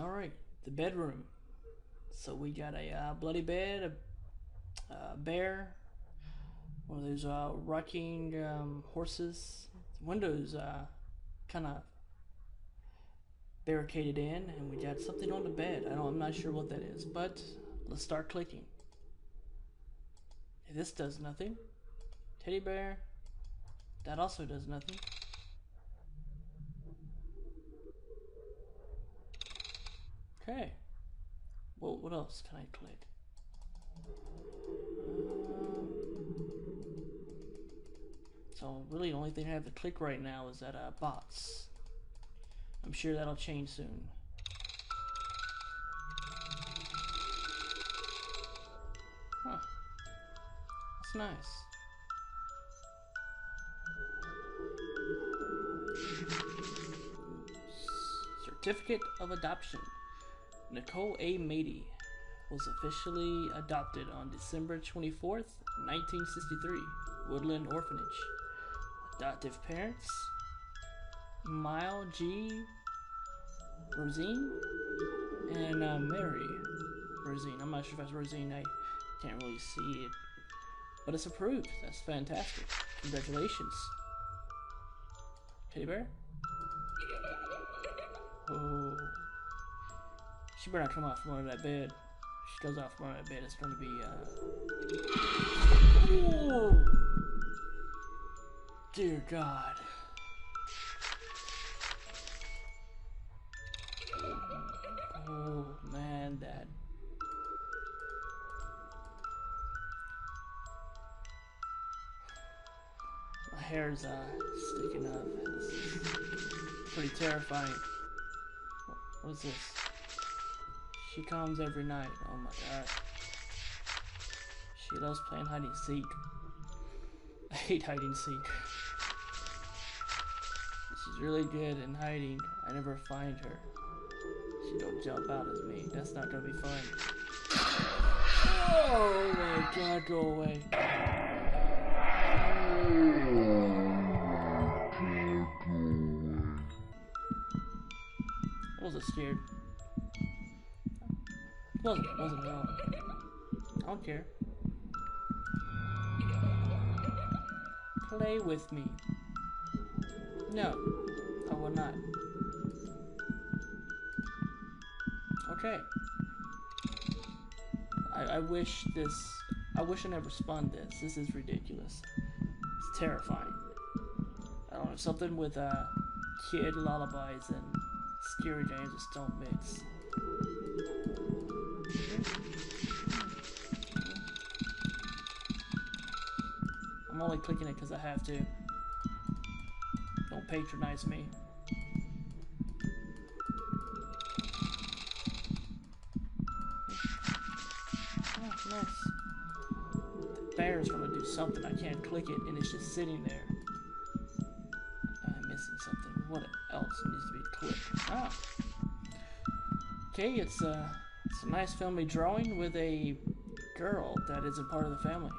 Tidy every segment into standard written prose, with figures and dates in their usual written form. Alright, the bedroom. So we got a bloody bed, a bear, one of those rocking horses. The windows kind of barricaded in, and we got something on the bed. I'm not sure what that is, but let's start clicking. Hey, this does nothing. Teddy bear, that also does nothing. Okay. Well, what else can I click? So really the only thing I have to click right now is that box. I'm sure that'll change soon. Huh. That's nice. Certificate of adoption. Nicole A. Mady was officially adopted on December 24th, 1963, Woodland Orphanage. Adoptive parents, Miles G. Rosine and Mary Rosine. I'm not sure if that's Rosine, I can't really see it, but it's approved. That's fantastic. Congratulations. Teddy bear? Oh. She better not come out from under that bed. If she goes out from under that bed, it's going to be, Whoa! Dear God. Oh, man, that... My hair's, sticking up. It's pretty terrifying. What is this? She comes every night. Oh my God. She loves playing hide and seek. I hate hide and seek. She's really good in hiding. I never find her. She don't jump out at me. That's not gonna be fun. Oh my God, go away. I wasn't scared. Wasn't at all. I don't care. Play with me. No, I will not. Okay. I wish I never spawned this. This is ridiculous. It's terrifying. I don't know, something with kid lullabies and scary games just don't mix. I'm only clicking it because I have to. Don't patronize me. Oh, nice. The bear's gonna do something. I can't click it, and it's just sitting there. I'm missing something. What else needs to be clicked? Ah. Okay, it's a nice family drawing with a girl that isn't part of the family,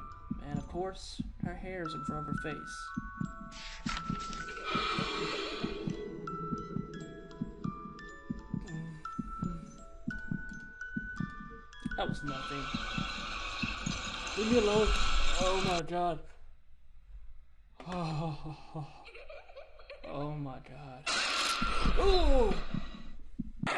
and of course. Her hair is in front of her face. That was nothing. Leave me alone. Oh my God. Oh, oh my God. Oh!